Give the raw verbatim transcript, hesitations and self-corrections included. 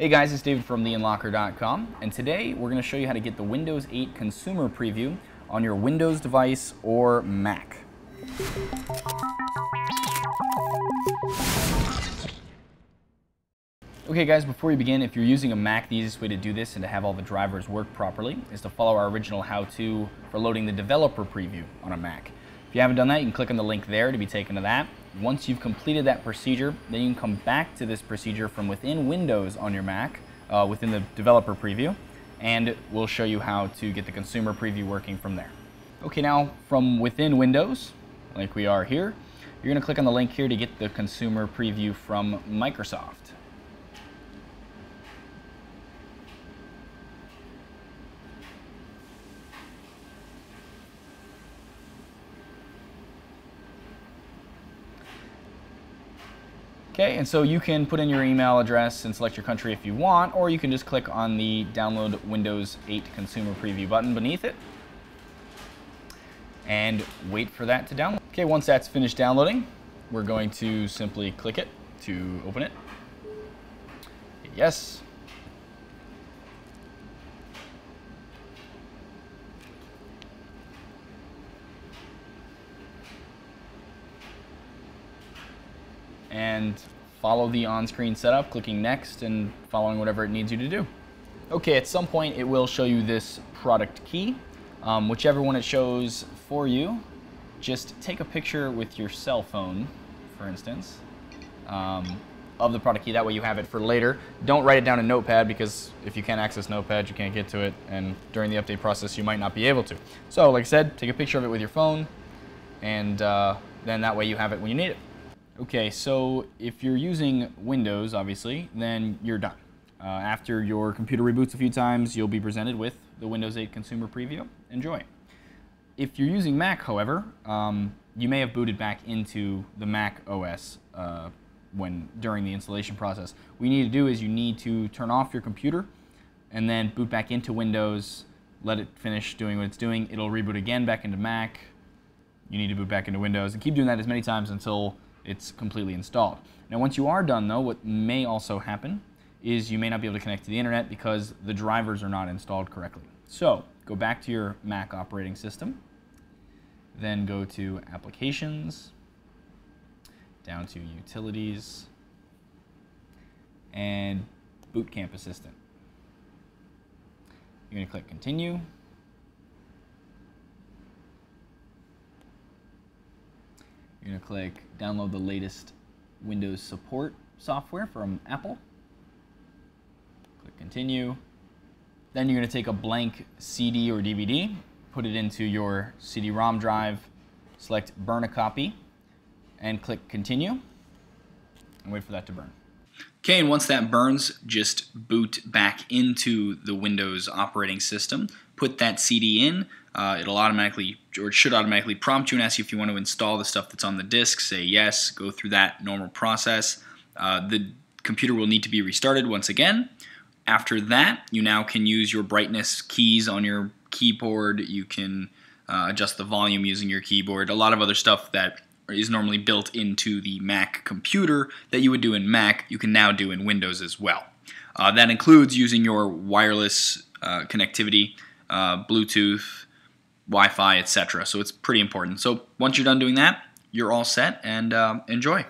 Hey guys, it's David from the unlocker dot com, and today we're going to show you how to get the Windows eight consumer preview on your Windows device or Mac. Okay guys, before you begin, if you're using a Mac, the easiest way to do this and to have all the drivers work properly is to follow our original how-to for loading the developer preview on a Mac. If you haven't done that, you can click on the link there to be taken to that. Once you've completed that procedure, then you can come back to this procedure from within Windows on your Mac, uh, within the developer preview, and we'll show you how to get the consumer preview working from there. Okay, now from within Windows, like we are here, you're going to click on the link here to get the consumer preview from Microsoft. Okay, and so you can put in your email address and select your country if you want, or you can just click on the Download Windows eight Consumer Preview button beneath it and wait for that to download. Okay, once that's finished downloading, we're going to simply click it to open it. Hit yes. And follow the on-screen setup, clicking next and following whatever it needs you to do. Okay, at some point it will show you this product key. Um, whichever one it shows for you, just take a picture with your cell phone, for instance, um, of the product key. That way you have it for later. Don't write it down in Notepad, because if you can't access Notepad, you can't get to it, and during the update process you might not be able to. So, like I said, take a picture of it with your phone, and uh, then that way you have it when you need it. Okay, so if you're using Windows, obviously, then you're done. Uh, after your computer reboots a few times, you'll be presented with the Windows eight Consumer Preview. Enjoy. If you're using Mac, however, um, you may have booted back into the Mac O S uh, when during the installation process. What you need to do is you need to turn off your computer and then boot back into Windows, let it finish doing what it's doing. It'll reboot again back into Mac. You need to boot back into Windows, and keep doing that as many times until it's completely installed. Now once you are done though, what may also happen is you may not be able to connect to the internet because the drivers are not installed correctly. So go back to your Mac operating system, then go to Applications, down to Utilities, and Boot Camp Assistant. You're going to click Continue. You're going to click Download the latest Windows support software from Apple. Click Continue. Then you're going to take a blank C D or D V D, put it into your C D ROM drive, select Burn a Copy, and click Continue, and wait for that to burn. Okay, and once that burns, just boot back into the Windows operating system. Put that C D in. Uh, it'll automatically, or it should automatically prompt you and ask you if you want to install the stuff that's on the disk. Say yes, go through that normal process. Uh, the computer will need to be restarted once again. After that, you now can use your brightness keys on your keyboard. You can uh, adjust the volume using your keyboard. A lot of other stuff that is normally built into the Mac computer that you would do in Mac, you can now do in Windows as well. Uh, that includes using your wireless uh, connectivity, uh, Bluetooth, Wi-Fi, et cetera. So it's pretty important. So once you're done doing that, you're all set, and uh, enjoy.